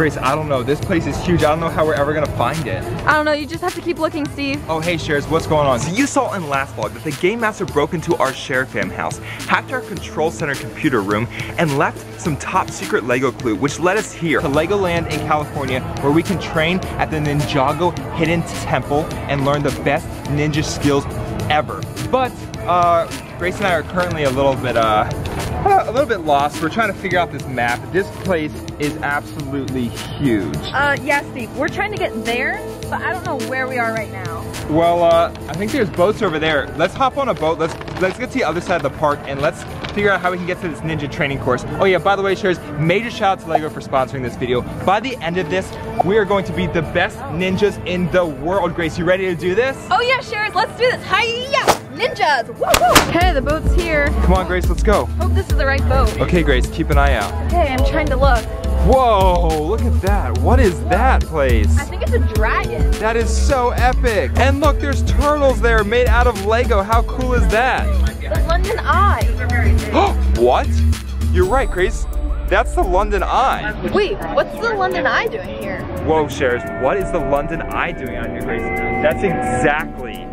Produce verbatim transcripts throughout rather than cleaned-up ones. Grace, I don't know. This place is huge. I don't know how we're ever gonna find it. I don't know. You just have to keep looking, Steve. Oh, hey, Sharers, what's going on? So you saw in last vlog that the Game Master broke into our Sharer fam house, hacked our control center computer room, and left some top secret Lego clue, which led us here to Legoland in California, where we can train at the Ninjago Hidden Temple and learn the best ninja skills ever. But uh, Grace and I are currently a little bit uh, a little bit lost. We're trying to figure out this map. This place is absolutely huge. Uh, yeah, Steve, we're trying to get there, but I don't know where we are right now. Well, uh, I think there's boats over there. Let's hop on a boat. Let's let's get to the other side of the park and let's figure out how we can get to this ninja training course. Oh yeah, by the way, Sharers, major shout out to Lego for sponsoring this video. By the end of this, we are going to be the best ninjas in the world. Grace, you ready to do this? Oh yeah, Sharers, let's do this. Hi-ya! Ninjas! Woo-hoo! Hey, the boat's here. Come on, Grace, let's go. Hope this is the right boat. Okay, Grace, keep an eye out. Okay, I'm trying to look. Whoa, look at that. What is Whoa. that place? I think it's a dragon. That is so epic. And look, there's turtles there made out of Lego. How cool is that? The London Eye. What? You're right, Grace. That's the London Eye. Wait, what's the London Eye doing here? Whoa, Sharers, what is the London Eye doing on here, Grace? That's exactly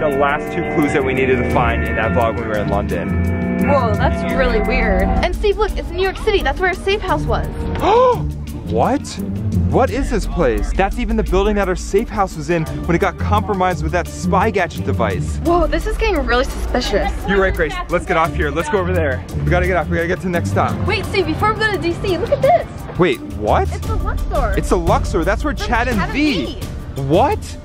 the last two clues that we needed to find in that vlog when we were in London. Whoa, that's really weird. And Steve, look, it's New York City. That's where our safe house was. Oh, what? What is this place? That's even the building that our safe house was in when it got compromised with that spy gadget device. Whoa, this is getting really suspicious. You're right, Grace. Let's get off here. Let's go over there. We gotta get off. We gotta get to the next stop. Wait, Steve, before we go to D C, look at this. Wait, what? It's the Luxor. It's the Luxor. That's where that's Chad and Chad V. V. What?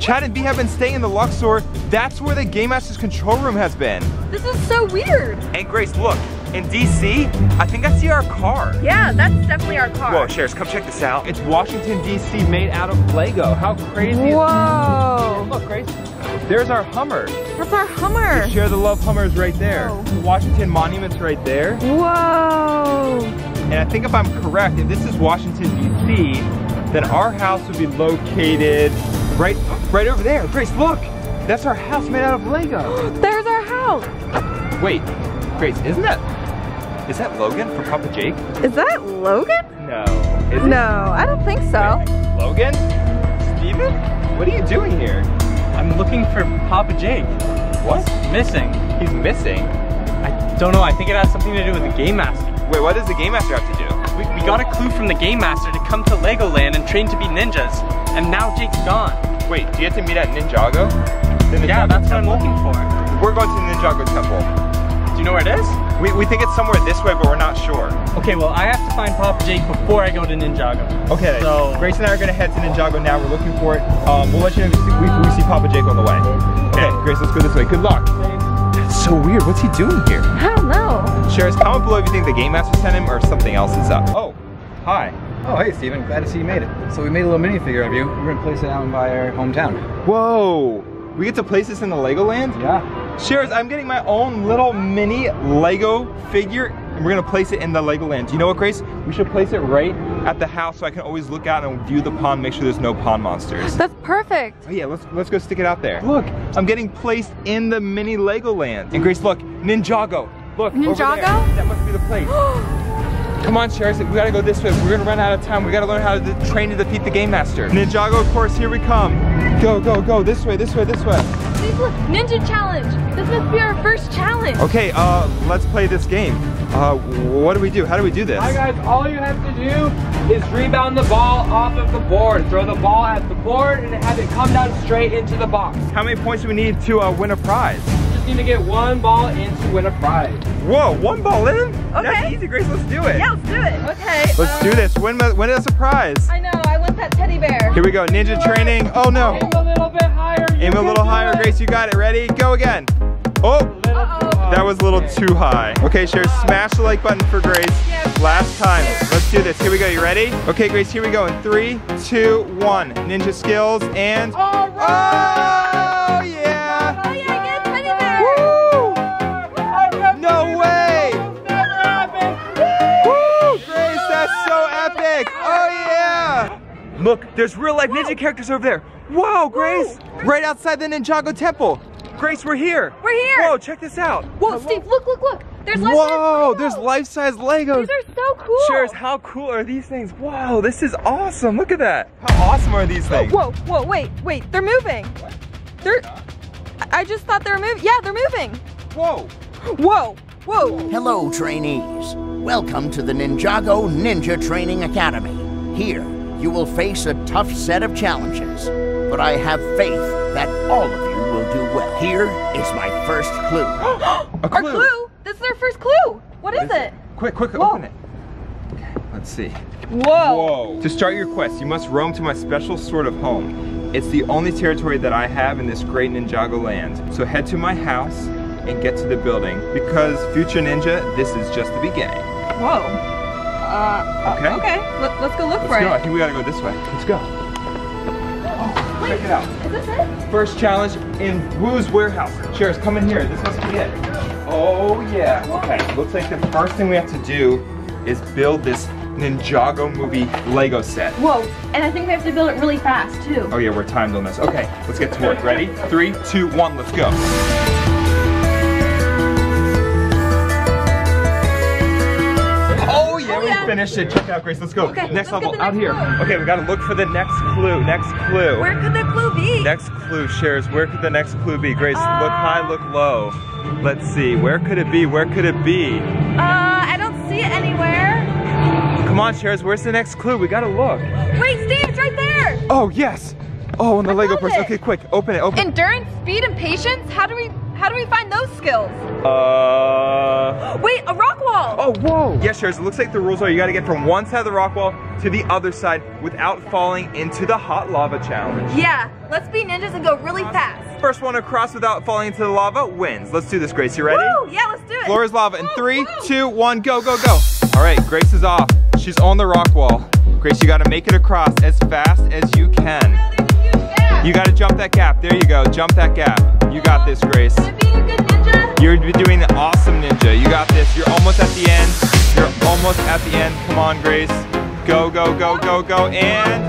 Chad and B have been staying in the Luxor. That's where the Game Master's control room has been. This is so weird. And Grace, look, in D C, I think I see our car. Yeah, that's definitely our car. Whoa, Sharers, come check this out. It's Washington, D C made out of Lego. How crazy is this? Whoa. Look, Grace, there's our Hummer. That's our Hummer. We share the love Hummers right there. Whoa. Washington Monument's right there. Whoa. And I think if I'm correct, if this is Washington, D C, then our house would be located Right, right over there. Grace, look! That's our house made out of Lego. There's our house! Wait, Grace, isn't that, is that Logan from Papa Jake? Is that Logan? No. Is it? No, I don't think so. Wait, Logan? Steven? What are you doing here? I'm looking for Papa Jake. What? He's missing. He's missing? I don't know, I think it has something to do with the Game Master. Wait, what does the Game Master have to do? We, we got a clue from the Game Master to come to Legoland and train to be ninjas, and now Jake's gone. Wait, do you have to meet at Ninjago? The yeah, Ninjago that's Temple? What I'm looking for. We're going to the Ninjago Temple. Do you know where it is? We, we think it's somewhere this way, but we're not sure. Okay, well, I have to find Papa Jake before I go to Ninjago. Okay, so Grace and I are going to head to Ninjago now. We're looking for it. Um, we'll let you know if we see, we, we see Papa Jake on the way. Okay, okay, Grace, let's go this way. Good luck. So weird, what's he doing here? I don't know. Sharers, comment below if you think the Game Master sent him or something else is up. Oh, hi. Oh, hey, Stephen. Glad to see you made it. So we made a little minifigure of you. We're gonna place it out by our hometown. Whoa! We get to place this in the Legoland? Yeah. Sharers, I'm getting my own little mini Lego figure, and we're gonna place it in the Legoland. You know what, Grace? We should place it right at the house so I can always look out and view the pond, make sure there's no pond monsters. That's perfect. Oh yeah, let's let's go stick it out there. Look, I'm getting placed in the mini Legoland. And Grace, look, Ninjago. Look, Ninjago? Over there. That must be the place. Come on, Sharers, we gotta go this way. We're gonna run out of time. We gotta learn how to train to defeat the Game Master. Ninjago, of course, here we come. Go, go, go, this way, this way, this way. Please look, ninja challenge. This must be our first challenge. Okay, uh, let's play this game. Uh, what do we do? How do we do this? Hi guys, all you have to do is rebound the ball off of the board. Throw the ball at the board and have it come down straight into the box. How many points do we need to uh, win a prize? You just need to get one ball in to win a prize. Whoa, one ball in? Okay. That's easy, Grace, let's do it. Yeah, let's do it. Okay. Let's um, do this, win, win us a prize. I know, I want that teddy bear. Here we go, ninja training. Oh no. Aim a little bit higher. You Aim a little higher, it. Grace, you got it. Ready, go again. Oh. Uh-oh. That was a little too high. Okay, Sharers, smash the like button for Grace. Last time. Let's do this. Here we go. You ready? Okay, Grace, here we go. In three, two, one. Ninja skills and... All right. Oh, yeah. Oh, yeah, I get a teddy bear. Woo! No way. Woo! Grace, that's so epic. Oh, yeah. Look, there's real life ninja characters over there. Whoa, Grace. Right outside the Ninjago Temple. Grace, we're here. We're here. Whoa, check this out. Whoa, Steve, look, look, look. There's life Whoa, there's life-size Legos. These are so cool. Sharers, how cool are these things? Wow, this is awesome. Look at that. How awesome are these things? Whoa, whoa, wait, wait. They're moving. What? They're, I just thought they were moving. Yeah, they're moving. Whoa. Whoa, whoa. Hello, trainees. Welcome to the Ninjago Ninja Training Academy. Here, you will face a tough set of challenges, but I have faith that all of you will do well. Here is my first clue. a clue. Our clue? This is our first clue. What, what is, is it? it? Quick, quick, Whoa. Open it. Okay, let's see. Whoa. Whoa. To start your quest, you must roam to my special sort of home. It's the only territory that I have in this great Ninjago land. So head to my house and get to the building, because future ninja, this is just the beginning. Whoa. Uh, okay. Okay, Let, let's go look let's for go. it. Let's go, I think we gotta go this way. Let's go. Check it out. Is this it? First challenge in Wu's warehouse. Sharers, come in here. This must be it. Oh yeah. Okay. Looks like the first thing we have to do is build this Ninjago movie Lego set. Whoa. And I think we have to build it really fast too. Oh yeah, we're timed on this. Okay. Let's get to work. Ready? Three, two, one. Let's go. Finished it. Check it out, Grace. Let's go. Okay, next level. Out here. Clue. Okay, we gotta look for the next clue. Next clue. Where could the clue be? Next clue, Sharers. Where could the next clue be? Grace, uh, look high, look low. Let's see. Where could it be? Where could it be? Uh, I don't see it anywhere. Come on, Sharers. Where's the next clue? We gotta look. Wait, Steve, it's right there. Oh yes. Oh, on the I Lego person. It. Okay, quick. Open it. Open. Endurance, speed, and patience. How do we? How do we find those skills? Uh. Wait, a rock wall! Oh, whoa! Yes, Sharers, it looks like the rules are you gotta get from one side of the rock wall to the other side without falling into the hot lava challenge. Yeah, let's be ninjas and go really fast. First one across without falling into the lava wins. Let's do this, Grace. You ready? Woo! Yeah, let's do it! Floor is lava in three, woo. two, one, go, go, go! Alright, Grace is off. She's on the rock wall. Grace, you gotta make it across as fast as you can. You gotta jump that gap. There you go. Jump that gap. You got this, Grace. You're being a good ninja. You're doing an awesome ninja. You got this. You're almost at the end. You're almost at the end. Come on, Grace. Go, go, go, go, go, and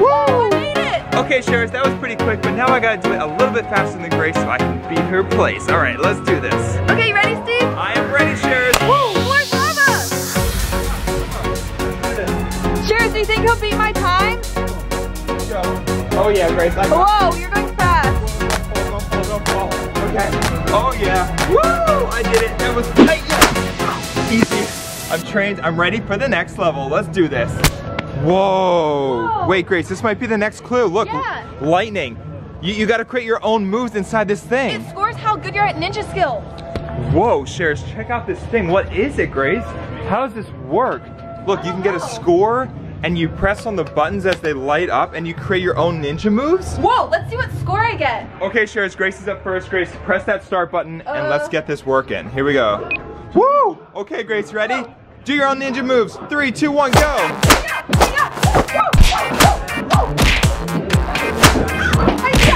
woo! Made it. Okay, Sharers, that was pretty quick, but now I gotta do it a little bit faster than Grace so I can beat her place. All right, let's do this. Okay, you ready, Steve? I am ready, Sharers. Woo! Where's Lava? Sharers, do you think he'll beat my time? Oh yeah, Grace. I Whoa, you're going fast. Okay. Oh yeah. Woo! I did it. That was tight. Easy. I'm trained. I'm ready for the next level. Let's do this. Whoa. Whoa. Wait, Grace. This might be the next clue. Look. Yeah. Lightning. You, you got to create your own moves inside this thing. It scores how good you're at ninja skill. Whoa, Sharers. Check out this thing. What is it, Grace? How does this work? Look, you can know. get a score. And you press on the buttons as they light up and you create your own ninja moves? Whoa, let's see what score I get. Okay, Sharers, Grace is up first. Grace, press that start button uh, and let's get this working. Here we go. Woo! Okay, Grace, ready? Go. Do your own ninja moves. Three, two, one, go! Yeah, yeah.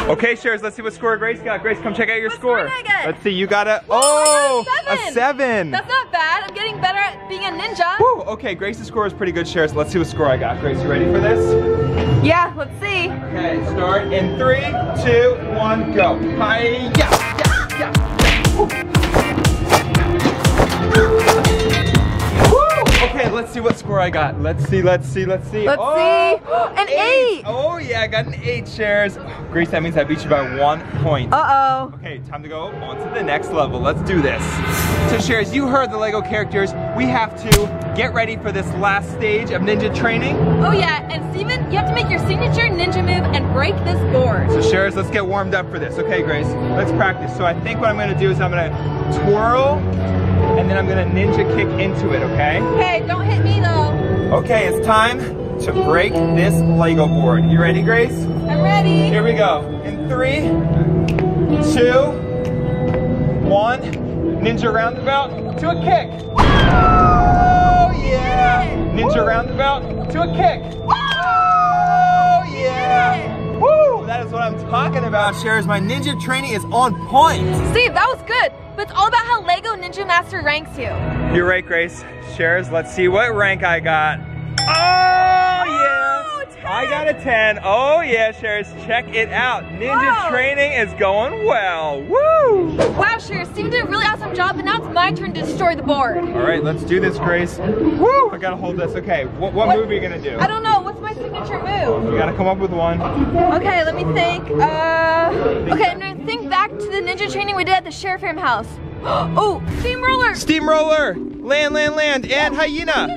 Okay, Sharers, let's see what score Grace got. Grace, come check out your what score. score did I get? Let's see, you got a, Whoa, oh, got a, seven. a seven. That's not bad. I'm getting better at being a ninja. Woo, okay, Grace's score is pretty good, Sharers. Let's see what score I got. Grace, you ready for this? Yeah, let's see. Okay, start in three, two, one, go. Hi-ya, yeah, yeah. Woo. Woo. Okay, let's see what score I got. Let's see, let's see, let's see. Let's oh, see. An eight. eight. Oh yeah, I got an eight, Sharers. Oh, Grace, that means I beat you by one point. Uh-oh. Okay, time to go on to the next level. Let's do this. So Sharers, you heard the Lego characters. We have to get ready for this last stage of ninja training. Oh yeah, and Stephen, you have to make your signature ninja move and break this board. So Sharers, let's get warmed up for this. Okay, Grace, let's practice. So I think what I'm gonna do is I'm gonna twirl, and then I'm gonna ninja kick into it, okay? Hey, don't hit me though. Okay, it's time to break this Lego board. You ready, Grace? I'm ready. Here we go. In three, two, one. Ninja roundabout to a kick. Oh yeah! Ninja roundabout to a kick. Oh yeah! Woo! That is what I'm talking about, Sharers. My ninja training is on point. Steve, that was good, but it's all about how Lego Ninja Master ranks you. You're right, Grace. Sharers, let's see what rank I got. Oh yeah! Oh, ten. I got a ten. Oh yeah, Sharers, check it out. Ninja Whoa. Training is going well. Woo! Wow, Sharers, Steve did a really awesome job, but now it's my turn to destroy the board. All right, let's do this, Grace. Woo! I gotta hold this. Okay, what, what, what move are you gonna do? I don't know. What's my signature move? You gotta come up with one. Okay, let me think. Uh, okay, I'm gonna think back to the ninja training we did at the Sharer fam house. Oh, steamroller! Steamroller! Land, land, land, and hyena!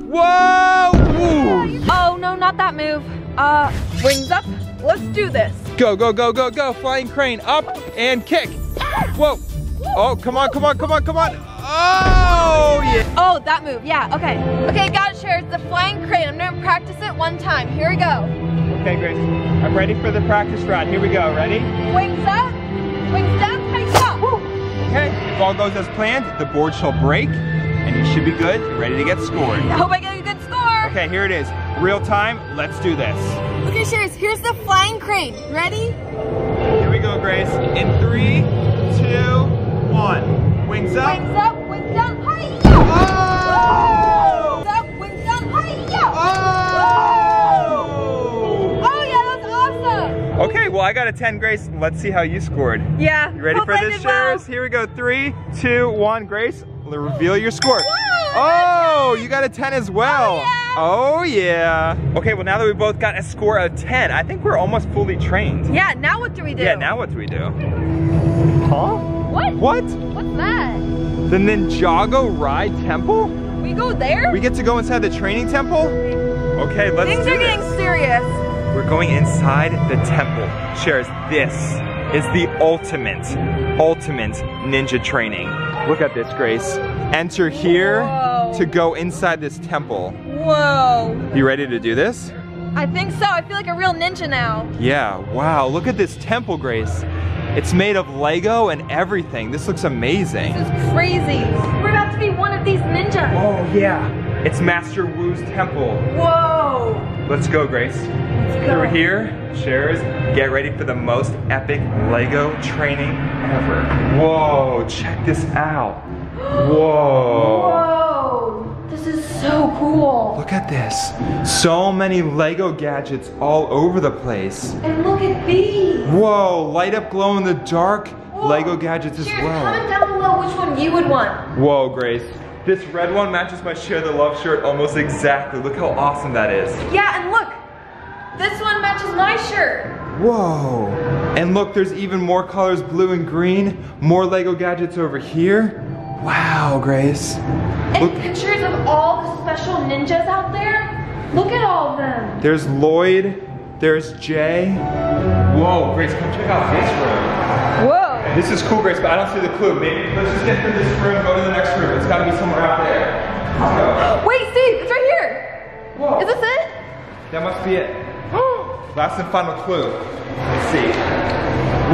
Whoa! Ooh. Oh no, not that move. Uh, wings up. Let's do this. Go, go, go, go, go! Flying crane, up and kick. Whoa! Oh, come on, come on, come on, come on! Oh yeah! Oh, that move. Yeah. Okay. Okay, got it, Sharers. The flying crane. I'm gonna practice it one time. Here we go. Okay, Grace. I'm ready for the practice rod. Here we go. Ready? Wings up. Wings up. Wings up. Woo. Okay. If all goes as planned, the board shall break. And you should be good, ready to get scored. I hope I get a good score. Okay, here it is. Real time, let's do this. Okay, Sharers, here's the flying crane. Ready? Here we go, Grace. In three, two, one. Wings up. Wings up, wings up, hi-ya! Oh! Wings up, wings up, hi-ya! Oh! Oh, yeah, that's awesome. Okay, well, I got a ten, Grace. Let's see how you scored. Yeah. You ready hope for I this, Sharers? Well. Here we go. Three, two, one, Grace. Reveal your score. Whoa, oh, you got a ten as well. Oh yeah. oh yeah. Okay, well now that we both got a score of ten, I think we're almost fully trained. Yeah, now what do we do? Yeah, now what do we do? Huh? What? What? What's that? The Ninjago Ride Temple? We go there? We get to go inside the training temple? Okay, let's Things do are this. Getting serious. We're going inside the temple. Sharers, this is the ultimate, ultimate ninja training. Look at this, Grace. Enter here Whoa. To go inside this temple. Whoa. You ready to do this? I think so. I feel like a real ninja now. Yeah, wow. Look at this temple, Grace. It's made of Lego and everything. This looks amazing. This is crazy. We're about to be one of these ninjas. Oh, yeah. It's Master Wu's temple. Whoa. Let's go, Grace. Let's go. We're here. Sharers, get ready for the most epic Lego training ever. Whoa, check this out. Whoa. Whoa. This is so cool. Look at this. So many Lego gadgets all over the place. And look at these. Whoa, light up glow in the dark Whoa. Lego gadgets Sharers, as well. Comment down below which one you would want. Whoa, Grace. This red one matches my Share the Love shirt almost exactly. Look how awesome that is. Yeah, and look. This one matches my shirt. Whoa. And look, there's even more colors, blue and green. More Lego gadgets over here. Wow, Grace. And look. Pictures of all the special ninjas out there. Look at all of them. There's Lloyd. There's Jay. Whoa, Grace, come check out this room. Whoa. This is cool, Grace, but I don't see the clue. Maybe let's just get through this room, go to the next room. It's gotta be somewhere out there. Let's go. Wait, Steve, it's right here. Whoa. Is this it? That must be it. Last and final clue. Let's see.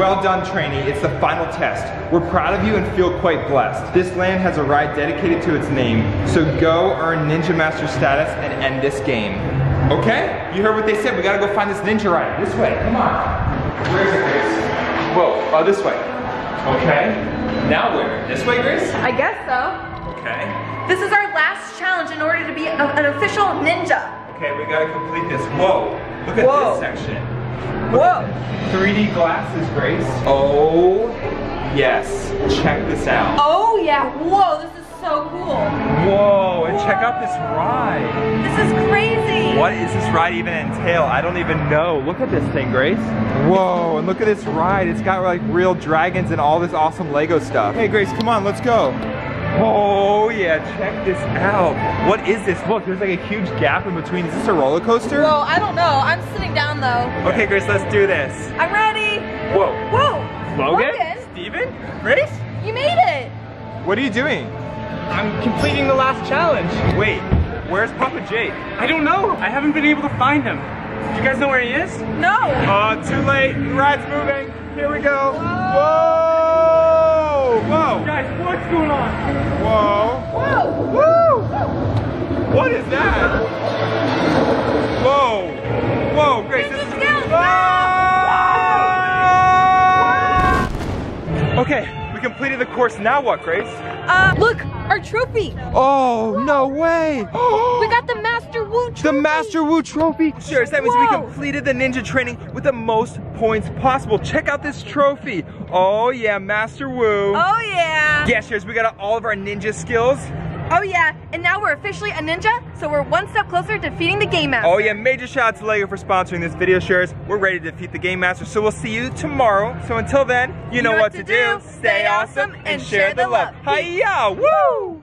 Well done, trainee. It's the final test. We're proud of you and feel quite blessed. This land has a ride dedicated to its name. So go earn Ninja Master status and end this game. Okay? You heard what they said. We gotta go find this ninja ride. This way. Come on. Where is it, Grace? Whoa. Oh, this way. Okay. Now where? This way, Grace? I guess so. Okay. This is our last challenge in order to be a, an official ninja. Okay, we gotta complete this. Whoa, look at Whoa. This section. Look Whoa. At this. three D glasses, Grace. Oh, yes. Check this out. Oh, yeah. Whoa, this is so cool. Whoa, and Whoa. Check out this ride. This is crazy. What is this ride even entail? I don't even know. Look at this thing, Grace. Whoa, and look at this ride. It's got like real dragons and all this awesome Lego stuff. Hey, Grace, come on, let's go. Oh yeah, check this out. What is this? Look, there's like a huge gap in between. Is this a roller coaster? Whoa, I don't know. I'm sitting down though. Okay, Grace, let's do this. I'm ready. Whoa. Whoa. Logan? Logan? Steven? Grace? You made it. What are you doing? I'm completing the last challenge. Wait, where's Papa Jake? I don't know. I haven't been able to find him. Do you guys know where he is? No. Oh, uh, too late. The ride's moving. Here we go. Whoa. Whoa. Whoa! Guys, what's going on? Whoa! Whoa! Woo! What is that? Whoa! Whoa, Grace, this is Whoa! Okay, we completed the course. Now what, Grace? Uh, look, our trophy. Oh, no way! We got the Master Wu trophy. The Master Wu trophy. Sure, that means Whoa. we completed the ninja training with the most points possible. Check out this trophy. Oh yeah, Master Wu. Oh yeah. Yeah, Sharers, we got all of our ninja skills. Oh yeah, and now we're officially a ninja, so we're one step closer to defeating the Game Master. Oh yeah, major shout out to Lego for sponsoring this video, Sharers. We're ready to defeat the Game Master, so we'll see you tomorrow. So until then, you, you know, know what, what to do. do. Stay awesome and, and share the love. love. Hiya! Woo!